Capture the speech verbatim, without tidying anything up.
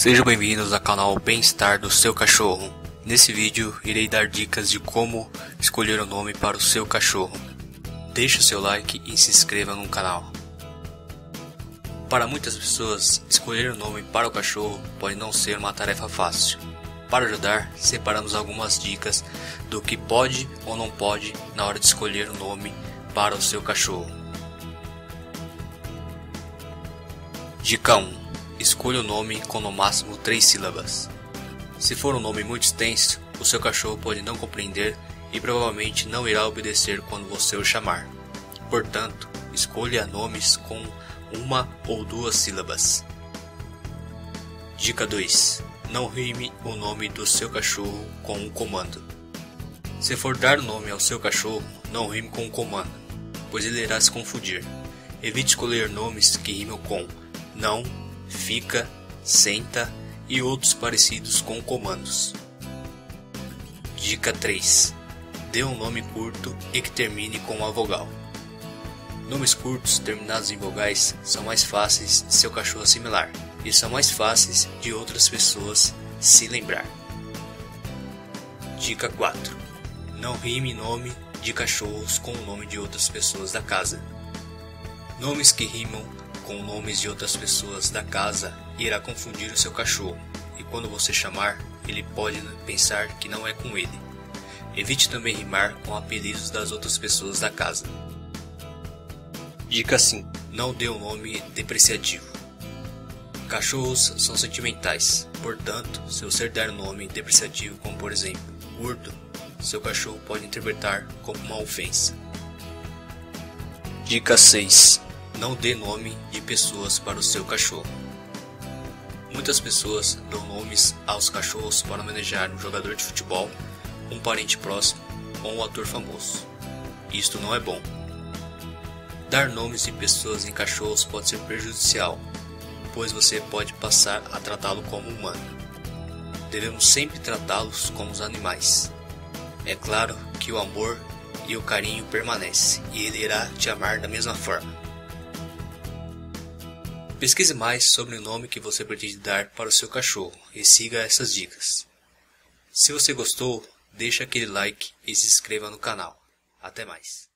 Sejam bem-vindos ao canal Bem-Estar do Seu Cachorro. Nesse vídeo irei dar dicas de como escolher o nome para o seu cachorro. Deixe o seu like e se inscreva no canal. Para muitas pessoas, escolher o nome para o cachorro pode não ser uma tarefa fácil. Para ajudar, separamos algumas dicas do que pode ou não pode na hora de escolher o nome para o seu cachorro. Dica um. Escolha o nome com no máximo três sílabas. Se for um nome muito extenso, o seu cachorro pode não compreender e provavelmente não irá obedecer quando você o chamar. Portanto, escolha nomes com uma ou duas sílabas. Dica dois. Não rime o nome do seu cachorro com um comando. Se for dar o nome ao seu cachorro, não rime com um comando, pois ele irá se confundir. Evite escolher nomes que rimam com não, fica, senta e outros parecidos com comandos. Dica três. Dê um nome curto e que termine com uma vogal. Nomes curtos terminados em vogais são mais fáceis de seu cachorro assimilar e são mais fáceis de outras pessoas se lembrar. Dica quatro. Não rime nome de cachorros com o nome de outras pessoas da casa. Nomes que rimam com nomes de outras pessoas da casa irá confundir o seu cachorro e quando você chamar, ele pode pensar que não é com ele. Evite também rimar com apelidos das outras pessoas da casa. Dica cinco. Não dê um nome depreciativo. Cachorros são sentimentais, portanto, se você der um nome depreciativo como por exemplo, gordo, seu cachorro pode interpretar como uma ofensa. Dica seis. Não dê nome de pessoas para o seu cachorro. Muitas pessoas dão nomes aos cachorros para homenagear um jogador de futebol, um parente próximo ou um ator famoso. Isto não é bom. Dar nomes de pessoas em cachorros pode ser prejudicial, pois você pode passar a tratá-lo como humano. Devemos sempre tratá-los como os animais. É claro que o amor e o carinho permanecem e ele irá te amar da mesma forma. Pesquise mais sobre o nome que você pretende dar para o seu cachorro e siga essas dicas. Se você gostou, deixe aquele like e se inscreva no canal. Até mais!